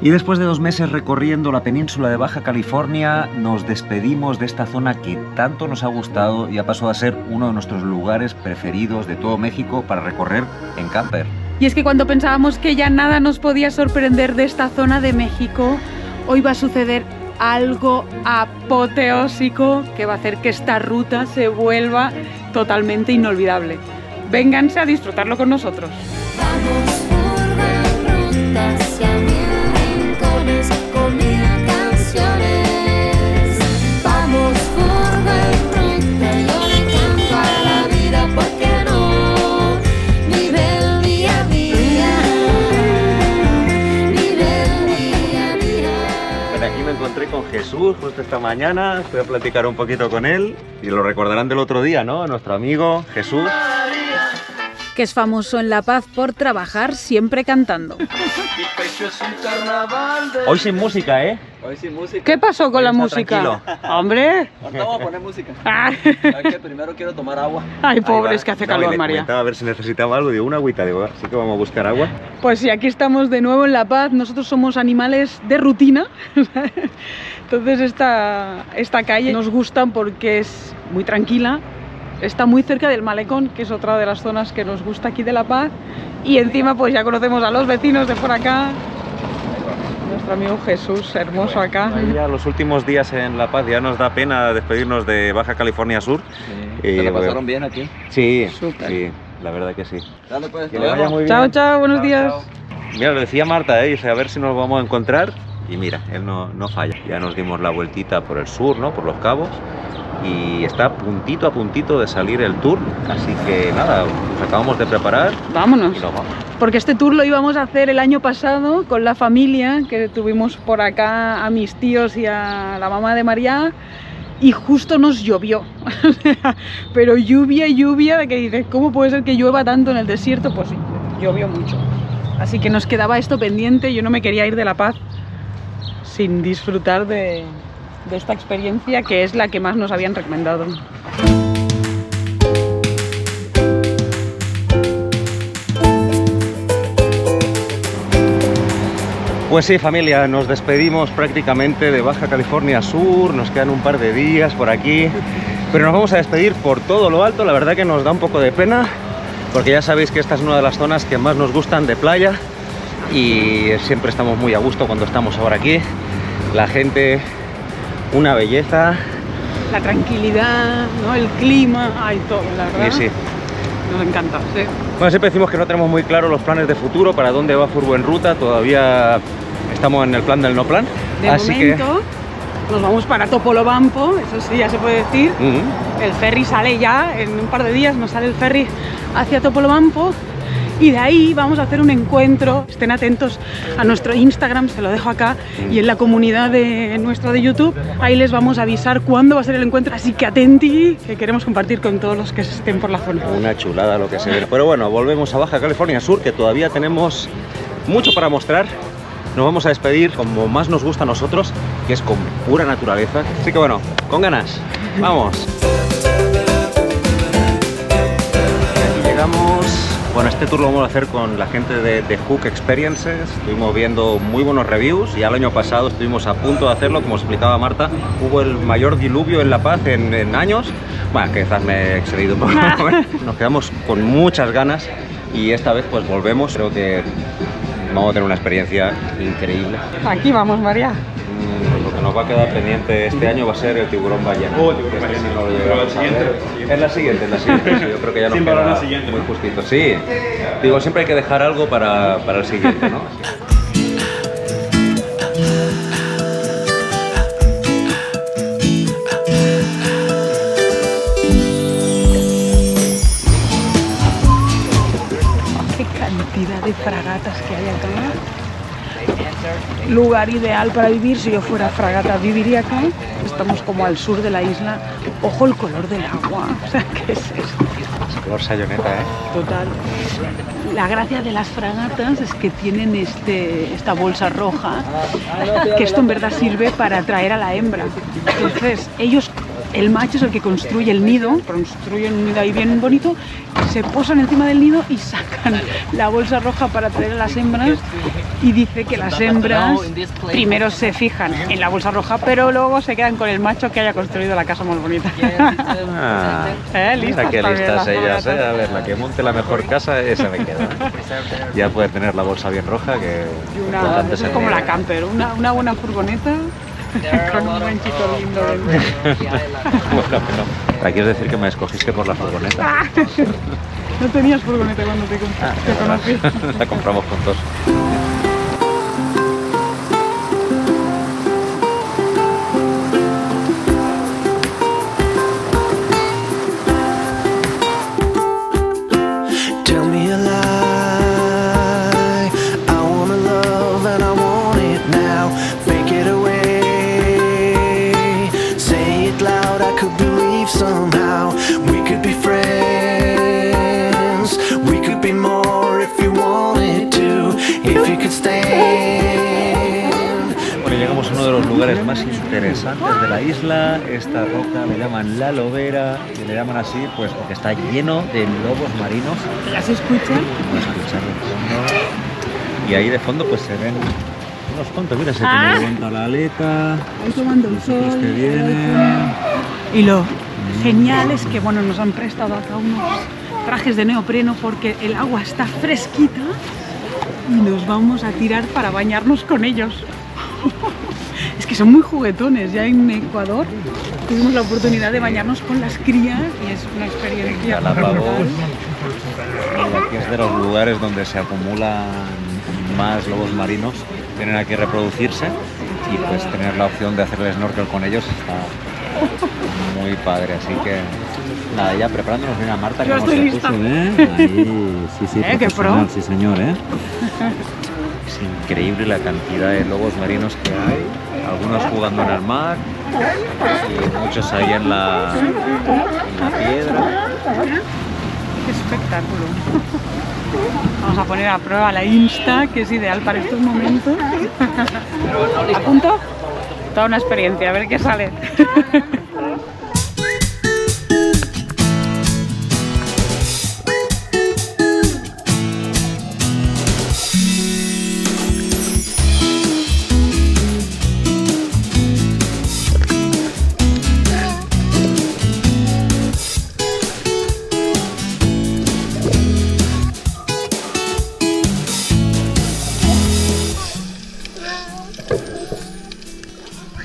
Y después de 2 meses recorriendo la península de Baja California, nos despedimos de esta zona que tanto nos ha gustado y ha pasado a ser uno de nuestros lugares preferidos de todo México para recorrer en camper. Y es que cuando pensábamos que ya nada nos podía sorprender de esta zona de México, hoy va a suceder algo apoteósico que va a hacer que esta ruta se vuelva totalmente inolvidable. Vénganse a disfrutarlo con nosotros. Vamos Furgo en Ruta. Jesús, justo esta mañana, voy a platicar un poquito con él y lo recordarán del otro día, ¿no? Nuestro amigo Jesús, que es famoso en La Paz por trabajar siempre cantando. Hoy sin música, ¿eh? Hoy sin música. ¿Qué pasó con la música? ¡Hombre! No vamos a poner música. Es que primero quiero tomar agua. Ay, pobre, es que hace calor, María. A ver si necesitaba algo, digo, una agüita, digo, así que vamos a buscar agua. Pues sí, aquí estamos de nuevo en La Paz. Nosotros somos animales de rutina. Entonces esta calle nos gusta porque es muy tranquila. Está muy cerca del malecón, que es otra de las zonas que nos gusta aquí de La Paz. Y encima pues ya conocemos a los vecinos de por acá. Nuestro amigo Jesús, hermoso acá. Ya los últimos días en La Paz ya nos da pena despedirnos de Baja California Sur. Sí. ¿Se lo pasaron bien aquí? Sí, sí, la verdad que sí. Dale, pues, que le vaya muy bien. Chao, chao, buenos días. Chao. Mira, lo decía Marta, dice, a ver si nos vamos a encontrar. Y mira, él no falla. Ya nos dimos la vueltita por el sur, ¿no? Por Los Cabos. Y está a puntito de salir el tour, así que nada, nos acabamos de preparar. Vámonos. Y nos vamos. Porque este tour lo íbamos a hacer el año pasado con la familia, que tuvimos por acá a mis tíos y a la mamá de María, y justo nos llovió. Pero lluvia, de que dices, ¿cómo puede ser que llueva tanto en el desierto? Pues sí, llovió mucho. Así que nos quedaba esto pendiente, yo no me quería ir de La Paz sin disfrutar de esta experiencia, que es la que más nos habían recomendado. Pues sí, familia, nos despedimos prácticamente de Baja California Sur, nos quedan un par de días por aquí, pero nos vamos a despedir por todo lo alto. La verdad que nos da un poco de pena, porque ya sabéis que esta es una de las zonas que más nos gustan de playa y siempre estamos muy a gusto cuando estamos ahora aquí. La gente, una belleza, la tranquilidad, ¿no? El clima, hay todo, la verdad. Sí, sí. Nos encanta, sí. Bueno, siempre decimos que no tenemos muy claro los planes de futuro, para dónde va Furgo en Ruta, todavía estamos en el plan del no plan. De así momento, que nos vamos para Topolobampo, eso sí, ya se puede decir. El ferry sale ya, en un par de días nos sale el ferry hacia Topolobampo. Y de ahí vamos a hacer un encuentro. Estén atentos a nuestro Instagram, se lo dejo acá, y en la comunidad nuestra de YouTube. Ahí les vamos a avisar cuándo va a ser el encuentro, así que atenti, que queremos compartir con todos los que estén por la zona. Una chulada lo que se ve. Pero bueno, volvemos a Baja California Sur, que todavía tenemos mucho para mostrar. Nos vamos a despedir como más nos gusta a nosotros, que es con pura naturaleza. Así que bueno, con ganas, vamos. Aquí llegamos. Bueno, este tour lo vamos a hacer con la gente de The Hook Experiences. Estuvimos viendo muy buenos reviews. Ya el año pasado estuvimos a punto de hacerlo, como os explicaba Marta. Hubo el mayor diluvio en La Paz en años. Bueno, quizás me he excedido un poco. Nos quedamos con muchas ganas y esta vez pues volvemos. Creo que vamos a tener una experiencia increíble. Aquí vamos, María. Lo que nos va a quedar pendiente este año va a ser el tiburón ballena. Oh, tiburón ballena. Este sí no lo siguiente. Es la siguiente. Sí, yo creo que ya nos queda muy justito. Sí, digo, siempre hay que dejar algo para el siguiente, ¿no? Qué cantidad de fragatas que hay acá. Lugar ideal para vivir. Si yo fuera fragata viviría acá. Estamos como al sur de la isla. Ojo el color del agua, o sea, ¿qué es esto? Es color sayoneta, ¿eh? Total. La gracia de las fragatas es que tienen esta bolsa roja, que esto en verdad sirve para atraer a la hembra. Entonces ellos el macho es el que construye el nido, construyen un nido ahí bien bonito, se posan encima del nido y sacan la bolsa roja para traer a las hembras, y dice que las hembras primero se fijan en la bolsa roja, pero luego se quedan con el macho que haya construido la casa muy bonita. Ah, mira qué listas ellas, a ver, la que monte la mejor casa, esa me queda. Ya puede tener la bolsa bien roja, que es como la camper, una buena furgoneta. Con un manchito lindo. Bueno, pero aquí es decir que me escogiste por la furgoneta. No tenías furgoneta cuando te conocí. La compramos con dos. Lugares más interesantes de la isla. Esta roca le llaman la lobera, y le llaman así pues porque está lleno de lobos marinos. ¿Las escuchan? No escuchan. Y ahí de fondo pues se ven unos cuantos. Mira, se te levanta la aleta, los otros que vienen. Y lo genial es que bueno, nos han prestado acá unos trajes de neopreno porque el agua está fresquita y nos vamos a tirar para bañarnos con ellos. Es que son muy juguetones. Ya en Ecuador tuvimos la oportunidad de bañarnos con las crías y es una experiencia brutal. Aquí es de los lugares donde se acumulan más lobos marinos, tienen aquí reproducirse y pues tener la opción de hacerles snorkel con ellos está muy padre, así que nada, ya preparándonos. Mira Marta, que nos se puso, ¿eh? Ahí, sí, profesional, sí señor, ¿eh? Es increíble la cantidad de lobos marinos que hay, algunos jugando en el mar y muchos ahí en la piedra. ¡Qué espectáculo! Vamos a poner a prueba la Insta, que es ideal para estos momentos. ¿A punto? Toda una experiencia, a ver qué sale.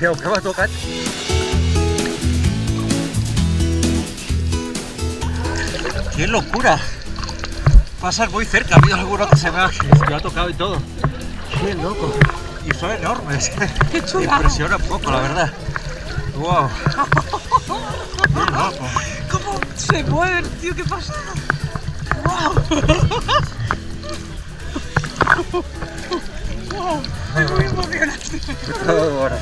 ¿Qué va a tocar? ¡Qué locura! Pasar muy cerca, ha habido alguno que se me ha tocado y todo. ¡Qué loco! Y son enormes. ¡Qué chula! Impresiona un poco, la verdad. ¡Wow! ¡Qué loco! ¿Cómo se mueven, tío? ¡Qué pasada! ¡Wow! ¡Wow! Es muy emocionante. Todo bueno.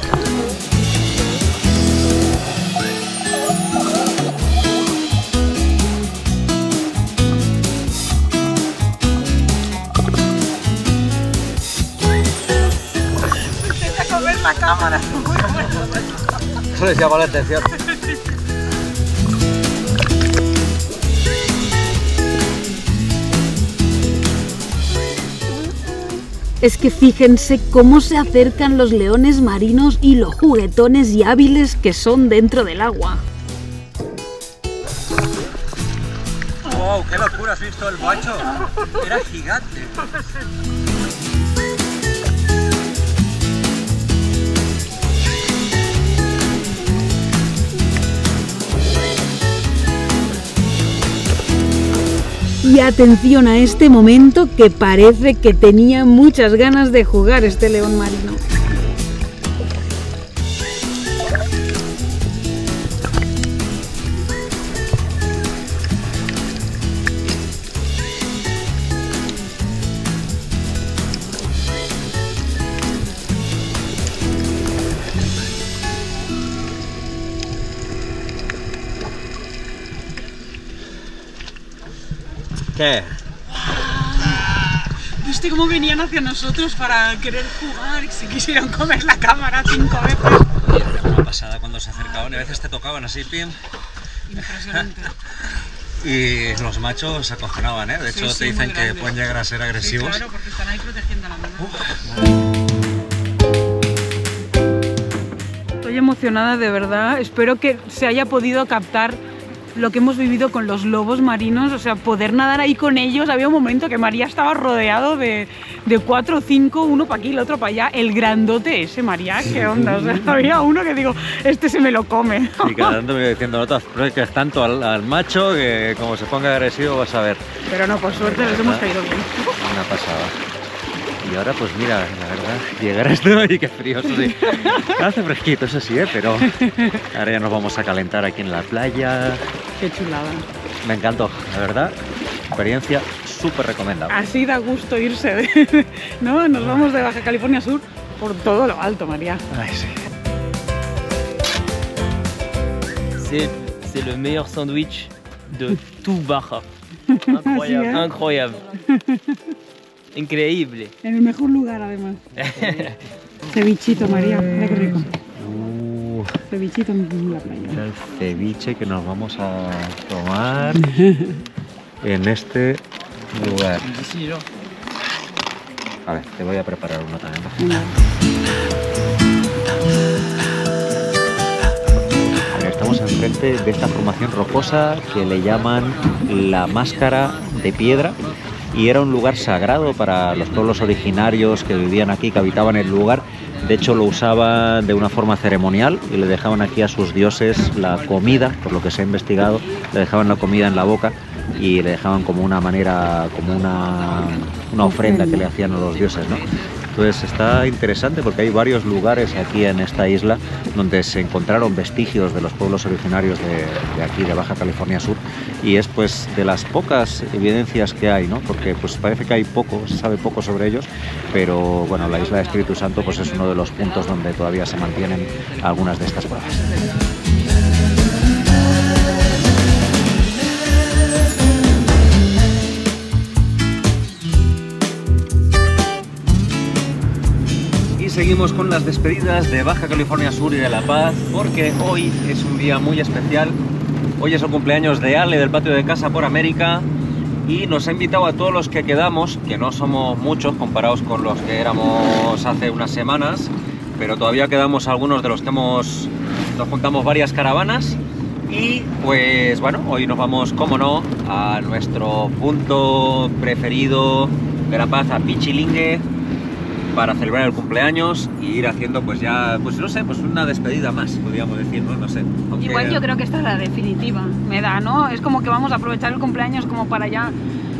Intenta comer la cámara. Eso les llama la atención. Es que fíjense cómo se acercan los leones marinos y los juguetones y hábiles que son dentro del agua. ¡Wow! ¡Qué locura! ¿Has visto el macho? ¡Era gigante! Y atención a este momento, que parece que tenía muchas ganas de jugar este león marino. ¿Viste cómo venían hacia nosotros para querer jugar? Se quisieron comer la cámara 5 veces. Era una pasada cuando se acercaban, a veces te tocaban así, pim. Impresionante. Y los machos se acojonaban, ¿eh? De hecho, sí, te dicen que grande. Pueden llegar a ser agresivos. Sí, claro, porque están ahí protegiendo a la mamá. Estoy emocionada, de verdad. Espero que se haya podido captar lo que hemos vivido con los lobos marinos, o sea, poder nadar ahí con ellos. Había un momento que María estaba rodeado de 4 o 5, uno para aquí, el otro para allá. El grandote ese, María, qué onda. O sea, había uno que digo, este se me lo come. Y cada tanto me iba diciendo, no te acerques tanto al macho, que como se ponga agresivo vas a ver. Pero no, por suerte nos hemos caído bien. Una pasada. Y ahora, pues mira, la verdad, llegar a esto y qué frío, eso sí. Hace fresquito, eso sí, pero ahora ya nos vamos a calentar aquí en la playa. Qué chulada. Me encantó, la verdad, experiencia súper recomendable. Así da gusto irse, ¿no? Nos vamos de Baja California Sur por todo lo alto, María. Ay, sí. C'est le meilleur sándwich de tout Baja. Incroyable, ¿sí, eh? Incroyable. Increíble. En el mejor lugar, además. Cevichito, María. Mira qué rico. Cevichito en la playa. Mira el ceviche que nos vamos a tomar en este lugar. A ver, te voy a preparar uno también. Bueno, estamos enfrente de esta formación rocosa que le llaman la Máscara de Piedra. Y era un lugar sagrado para los pueblos originarios que vivían aquí, que habitaban el lugar. De hecho, lo usaban de una forma ceremonial y le dejaban aquí a sus dioses la comida, por lo que se ha investigado, le dejaban la comida en la boca y le dejaban como una manera, como una ofrenda que le hacían a los dioses, ¿no? Entonces está interesante porque hay varios lugares aquí en esta isla donde se encontraron vestigios de los pueblos originarios de aquí, de Baja California Sur, y es pues de las pocas evidencias que hay, ¿no? Porque pues parece que hay poco, se sabe poco sobre ellos, pero bueno, la isla de Espíritu Santo pues es uno de los puntos donde todavía se mantienen algunas de estas pruebas. Seguimos con las despedidas de Baja California Sur y de La Paz, porque hoy es un día muy especial. Hoy es el cumpleaños de Ale del Patio de Casa por América y nos ha invitado a todos los que quedamos, que no somos muchos comparados con los que éramos hace unas semanas, pero todavía quedamos algunos de los que nos juntamos varias caravanas. Y pues bueno, hoy nos vamos, como no, a nuestro punto preferido de La Paz, a Pichilingue, para celebrar el cumpleaños y ir haciendo pues ya, pues no sé, pues una despedida más, podríamos decir, ¿no? No sé. Aunque... Igual yo creo que esta es la definitiva, me da, ¿no? Es como que vamos a aprovechar el cumpleaños como para ya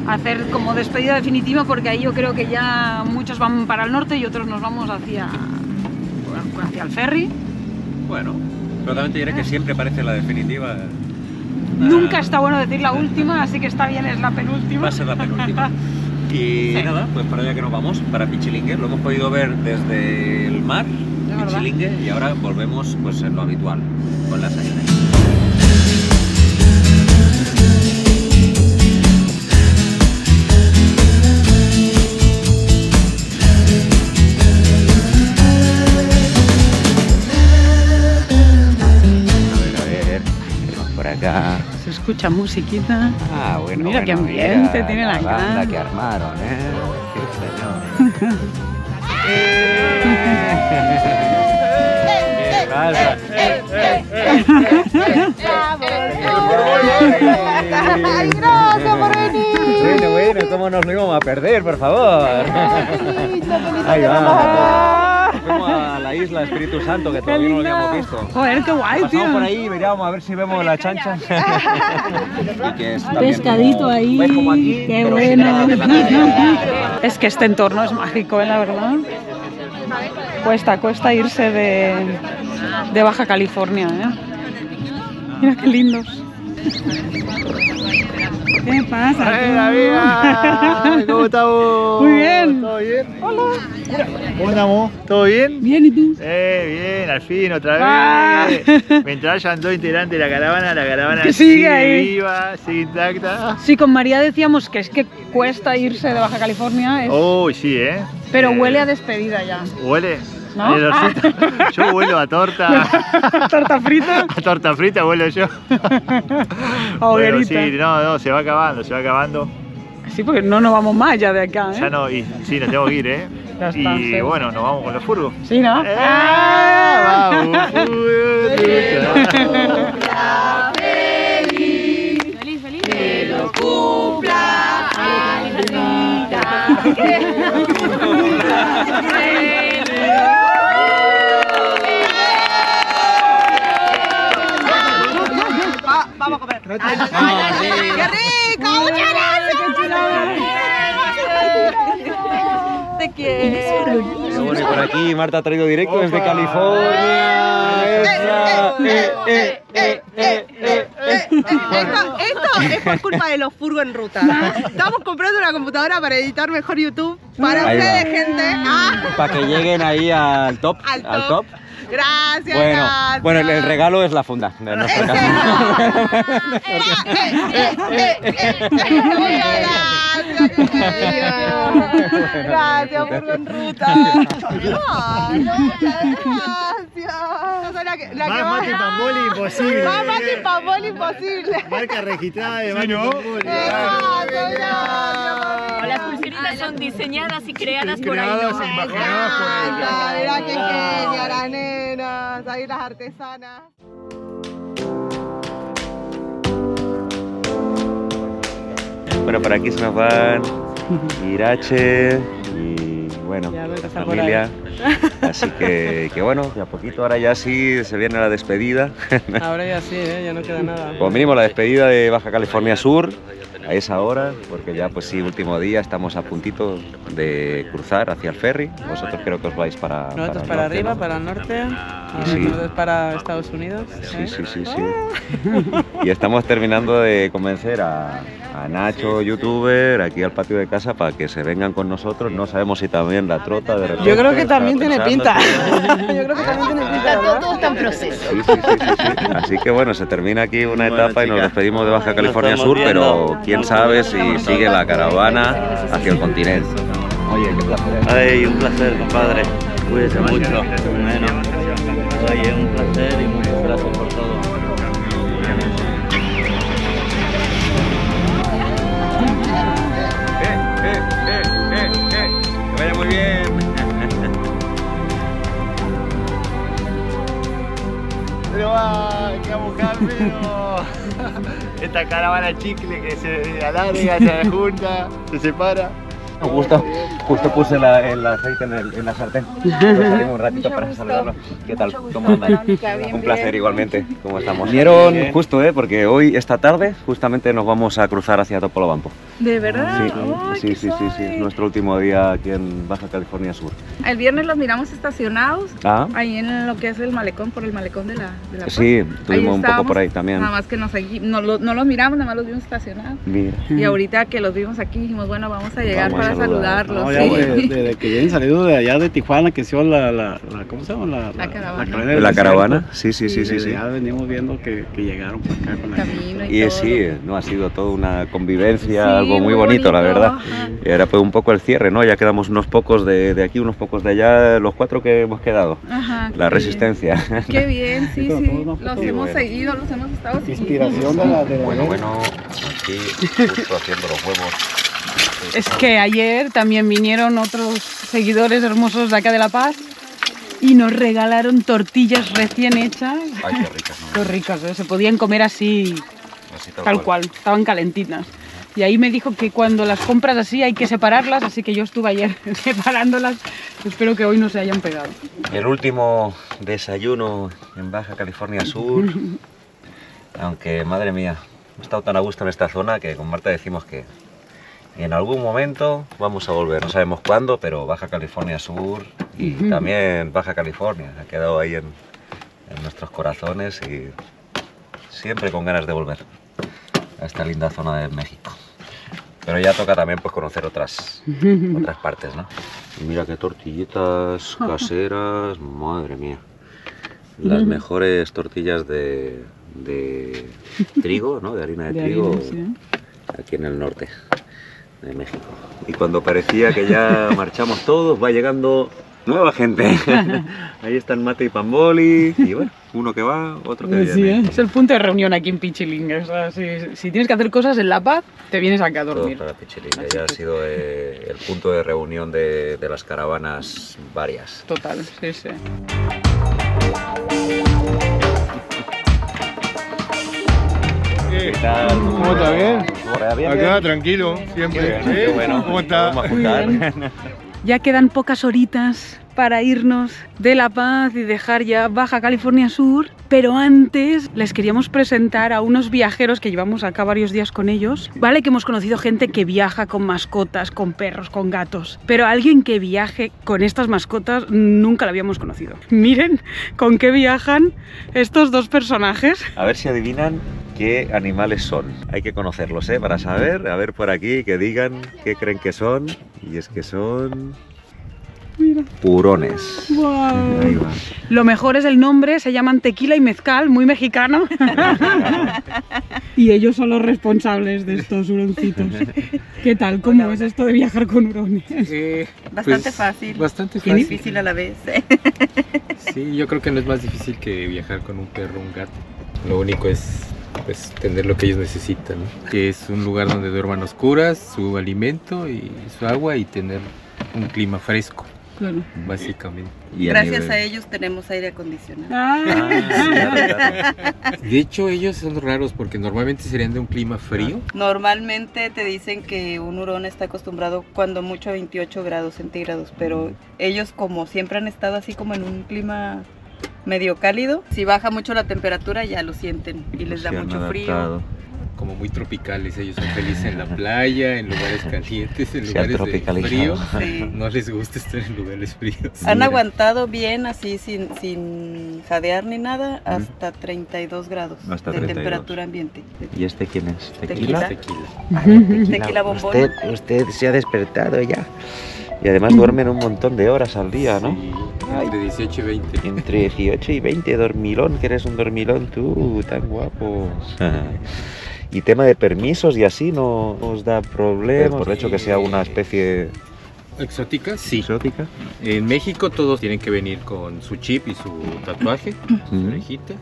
hacer como despedida definitiva, porque ahí yo creo que ya muchos van para el norte y otros nos vamos hacia el ferry. Bueno, pero también te diré que siempre parece la definitiva. Nunca está bueno decir la última, así que está bien, es la penúltima. Va a ser la penúltima. Y sí, nada, pues para allá que nos vamos, para Pichilingue. Lo hemos podido ver desde el mar, Pichilingue, y ahora volvemos pues en lo habitual, con las islas. A ver, tenemos por acá. Escucha musiquita. Ah, bueno, mira, bueno, qué ambiente, mira, tiene la banda que armaron, ¿eh? ¡Qué señor! ¿Qué pasa? ¡Ay, gracias por venir! Bueno, ¿cómo nos lo íbamos a perder, por favor? Ahí va. Fuimos a la isla Espíritu Santo, que todavía no lo habíamos visto. Joder, qué guay, pasamos tío. Por ahí, veríamos a ver si vemos la chancha. Y que es pescadito como, ahí, pues como aquí, qué bueno. Es que este entorno es mágico, ¿eh? La verdad. Cuesta irse de Baja California, ¿eh? Mira qué lindos. ¿Qué pasa? ¡Ay, la vida! ¿Cómo estamos? Muy bien. ¿Todo bien? Hola. ¿Cómo andamos? ¿Todo bien? Bien, ¿y tú? Bien, al fin, otra vez. Mientras hayan dos integrantes de la caravana sigue ahí, viva, sigue intacta. Sí, con María decíamos que es que cuesta irse de Baja California. Uy, sí, ¿eh? Pero huele a despedida ya. ¿Huele? ¿No? Yo vuelo a torta. ¿Torta frita? A torta frita vuelo yo. Bueno, sí, no, se va acabando, se va acabando. Sí, porque no nos vamos más ya de acá, ¿eh? Ya no, y sí, nos tenemos que ir, ¿eh? Ya está, y sí. Bueno, nos vamos con los furgos. Sí, ¿no? ¡Vamos! ¡Feliz! ¡Que lo cumpla! Vamos a comer. ¡Qué rico! ¡Muchas gracias! ¡Te quiero! Por aquí Marta ha traído directo desde California. Esto es por culpa de los Furgo en Ruta. Estamos comprando una computadora para editar mejor YouTube. Para ustedes, gente. Para que lleguen ahí al top. Al top. Gracias. Bueno, bueno, el regalo es la funda. De nuestro caso. Gracias, Furgo en Ruta. Gracias. Más que Pamboli imposible. Más que Pamboli imposible. Marca registrada de mano. Las pulseritas son diseñadas y creadas por ahí. Mirá qué genia, las nenas, ahí las artesanas. Bueno, por aquí se nos van Irache y bueno, la familia. Así que bueno, de a poquito, ahora ya sí se viene la despedida. Ahora ya sí, ya no queda nada. Como mínimo la despedida de Baja California Sur. A esa hora, porque ya pues sí, último día, estamos a puntito de cruzar hacia el ferry. Vosotros creo que os vais para... Nosotros para el norte, arriba, ¿no? Para el norte, y sí. Nosotros para Estados Unidos. Sí, ¿eh? Sí. Y estamos terminando de convencer a Nacho, youtuber, aquí al patio de casa para que se vengan con nosotros. No sabemos si también la trota de repente... Yo creo que también tiene pinta. Yo creo que también tiene pinta. Todo está en proceso. Sí. Así que bueno, se termina aquí una etapa y nos despedimos de Baja California Sur, pero... Quién sabe si sigue la caravana hacia el continente. Oye, qué placer. Ay, un placer, compadre. Cuídese mucho. Bueno, oye, un placer y muchas gracias por todo. Que vaya muy bien. Pero va, que a buscarme. Esta caravana chicle que se alarga, se junta, se separa. Justo puse el aceite en la sartén. Salimos un ratito para saludarlos. ¿Qué tal? ¿Cómo andan? Un placer igualmente. ¿Cómo estamos? Vinieron justo, porque hoy, esta tarde, justamente nos vamos a cruzar hacia Topolobampo. ¿De verdad? Sí. Nuestro último día aquí en Baja California Sur. El viernes los miramos estacionados, ahí en lo que es el malecón, por el malecón de la Paz. Sí, estuvimos un poco por ahí también. Nada más que no los miramos, nada más los vimos estacionados. Mira. Y ahorita que los vimos aquí, dijimos, bueno, vamos a llegar para saludarlos. No, ya, ¿sí? Desde que ya han salido de allá de Tijuana, que se ¿cómo se llama? La caravana. Sí. Ya venimos viendo que llegaron por acá con la gente. Y sí, no, ha sido toda una convivencia, algo muy bonito, la verdad. Y ahora pues un poco el cierre, ¿no? Ya quedamos unos pocos de aquí, unos pocos de allá, los cuatro que hemos quedado. Ajá, la resistencia. Bien. Qué bien, sí. Los hemos seguido, los hemos estado siguiendo. Inspiración de la Bueno, aquí justo haciendo los huevos. Es que ayer también vinieron otros seguidores hermosos de acá de La Paz y nos regalaron tortillas recién hechas. Ay, qué ricas, ¿no? Qué ricas, ¿eh? Se podían comer así tal cual, estaban calentitas. Y ahí me dijo que cuando las compras así hay que separarlas, así que yo estuve ayer separándolas. Espero que hoy no se hayan pegado. El último desayuno en Baja California Sur, aunque madre mía, he estado tan a gusto en esta zona que con Marta decimos que... Y en algún momento vamos a volver, no sabemos cuándo, pero Baja California Sur y también Baja California ha quedado ahí en nuestros corazones y siempre con ganas de volver. a esta linda zona de México. Pero ya toca también pues conocer otras partes, ¿no? Y mira qué tortillitas caseras, madre mía. Las mejores tortillas de trigo, ¿no? De harina de trigo, harina, sí, aquí en el norte de México. Y cuando parecía que ya marchamos todos, va llegando nueva gente. Ahí están Mate y Pamboli, y bueno, uno que va, otro que viene. Sí, es el punto de reunión aquí en Pichilingue. O sea, si tienes que hacer cosas en La Paz, te vienes acá a dormir. Todo para Pichilingue, ya ha sido el punto de reunión de las caravanas varias. Total, sí, sí. ¿Qué tal? ¿Cómo está? ¿Bien? Acá, tranquilo, siempre. Qué bien, qué bueno. ¿Cómo está? Ya quedan pocas horitas para irnos de La Paz y dejar ya Baja California Sur, pero antes les queríamos presentar a unos viajeros que llevamos acá varios días con ellos, vale que hemos conocido gente que viaja con mascotas, con perros, con gatos, pero alguien que viaje con estas mascotas nunca la habíamos conocido. Miren con qué viajan estos dos personajes. A ver si adivinan qué animales son. Hay que conocerlos, ¿eh? Para saber, a ver por aquí que digan qué creen que son, y es que son... Mira. Purones. Wow. Ahí va. Lo mejor es el nombre, se llaman tequila y mezcal, muy mexicano. Y ellos son los responsables de estos huroncitos. ¿Qué tal? ¿Cómo es esto de viajar con hurones? Bastante pues, fácil. Bastante fácil. Y difícil a la vez. Sí, yo creo que no es más difícil que viajar con un perro o un gato. Lo único es pues tener lo que ellos necesitan, ¿no? Que es un lugar donde duerman oscuras, su alimento y su agua, y tener un clima fresco. Claro. Básicamente. Y gracias a ellos tenemos aire acondicionado. Ah, sí, de hecho ellos son raros porque normalmente serían de un clima frío. Normalmente te dicen que un hurón está acostumbrado cuando mucho a 28 grados centígrados, pero ellos como siempre han estado así como en un clima medio cálido, si baja mucho la temperatura ya lo sienten y les da mucho frío. Como muy tropicales, ellos son felices en la playa, en lugares calientes, en lugares de frío. Sí. No les gusta estar en lugares fríos. Han aguantado bien así sin jadear ni nada hasta 32 grados hasta de 32. Temperatura ambiente. ¿Y este quién es? ¿Tequila? Tequila. Ay, tequila bombón. Usted se ha despertado ya. Y además duermen un montón de horas al día, ¿no? Sí, entre 18 y 20. Entre 18 y 20, dormilón, que eres un dormilón tú, tan guapo. Y tema de permisos y así no os da problemas, por el hecho que sea una especie... ¿Exótica? Sí. ¿Exótica? En México todos tienen que venir con su chip y su tatuaje, su orejita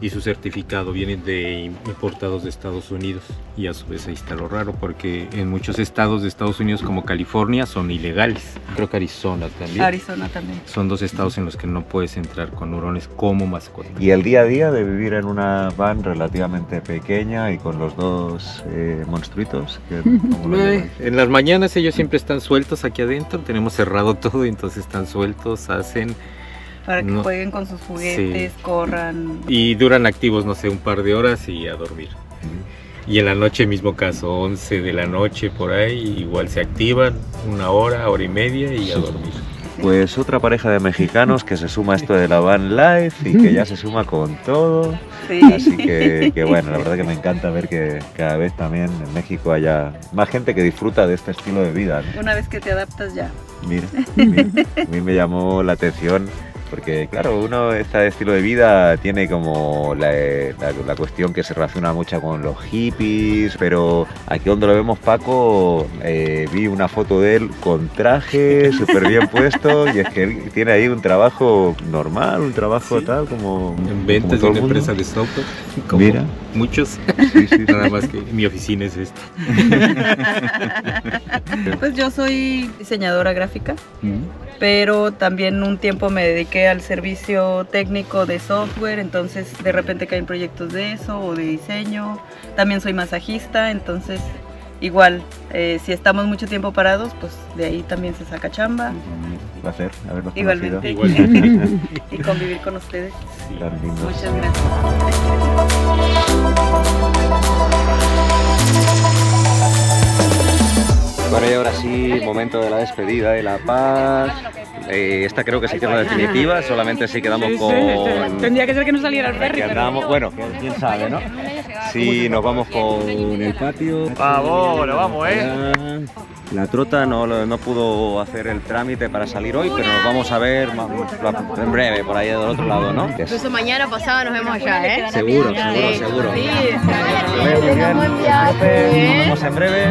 y su certificado. Vienen de importados de Estados Unidos. Y a su vez ahí está lo raro, porque en muchos estados de Estados Unidos, como California, son ilegales. Creo que Arizona también. Arizona también. Son dos estados en los que no puedes entrar con hurones como mascota. Y el día a día de vivir en una van relativamente pequeña y con los dos monstruitos. Que, en las mañanas ellos siempre están sueltos aquí adentro, tenemos cerrado todo, entonces están sueltos, hacen... Para que jueguen con sus juguetes, sí, corran... Y duran activos, no sé, un par de horas y a dormir. Y en la noche, mismo caso, 11 de la noche por ahí, igual se activan, una hora, hora y media y a dormir. Pues otra pareja de mexicanos que se suma a esto de la van life y que ya se suma con todo. Sí. Así que bueno, la verdad que me encanta ver que cada vez también en México haya más gente que disfruta de este estilo de vida, ¿no? Una vez que te adaptas ya. Mira, a mí me llamó la atención porque claro, uno este estilo de vida tiene como la cuestión que se relaciona mucho con los hippies, pero aquí donde lo vemos Paco, vi una foto de él con traje, súper bien puesto, y es que él tiene ahí un trabajo normal, un trabajo tal como... En ventas de una empresa de software, como mira, muchos, nada más que mi oficina es esta. Pues yo soy diseñadora gráfica, pero también un tiempo me dediqué al servicio técnico de software, entonces de repente caen proyectos de eso o de diseño. También soy masajista, entonces igual, si estamos mucho tiempo parados, pues de ahí también se saca chamba. Un placer haberlos conocido. Igualmente. Y convivir con ustedes. Sí, muchas gracias. Bueno, y ahora sí, momento de la despedida de La Paz. Esta creo que sí que es la definitiva, solamente si quedamos con... Tendría que ser que no saliera el ferry, pero... Bueno, quién sabe, ¿no? Sí, nos vamos con el patio. ¡Vamos, lo vamos, eh! La trota no pudo hacer el trámite para salir hoy, pero nos vamos a ver en breve, por ahí del otro lado, ¿no? Incluso mañana pasado nos vemos allá, ¿eh? Seguro, seguro, seguro. Sí, muy bien. Nos vemos en breve.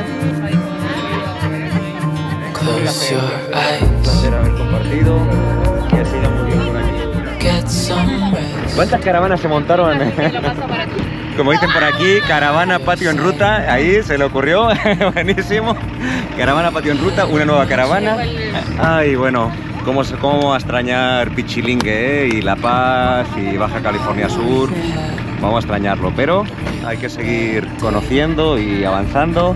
Close your eyes. Un placer haber compartido. Que siga muy bien por aquí. ¿Cuántas caravanas se montaron? Como dicen por aquí, caravana patio en ruta. Ahí se le ocurrió, buenísimo. Caravana patio en ruta, una nueva caravana. Ay, bueno, cómo extrañar Pichilingue, y La Paz y Baja California Sur. Vamos a extrañarlo, pero hay que seguir conociendo y avanzando.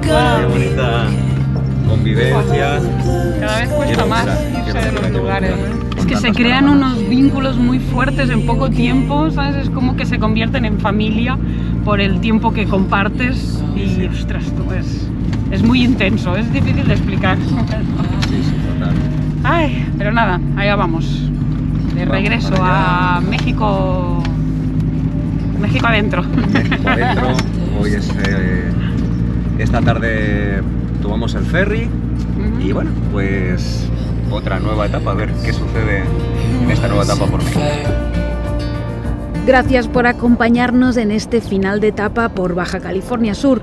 Qué bonita convivencia. Cada vez cuesta más irse de los lugares. Es que se crean unos vínculos muy fuertes en poco tiempo, ¿sabes? Es como que se convierten en familia por el tiempo que compartes y, ostras, tú es muy intenso, es difícil de explicar. Sí, total. Ay, pero nada, allá vamos. De regreso a México. México adentro. México adentro. Hoy es... Esta tarde tomamos el ferry y bueno, pues otra nueva etapa, a ver qué sucede en esta nueva etapa por México. Gracias por acompañarnos en este final de etapa por Baja California Sur.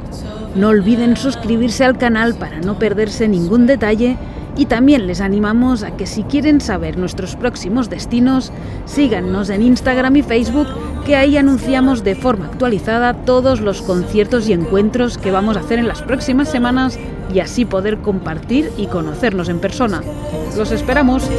No olviden suscribirse al canal para no perderse ningún detalle y también les animamos a que si quieren saber nuestros próximos destinos, síganos en Instagram y Facebook, que ahí anunciamos de forma actualizada todos los conciertos y encuentros que vamos a hacer en las próximas semanas y así poder compartir y conocernos en persona. ¡Los esperamos!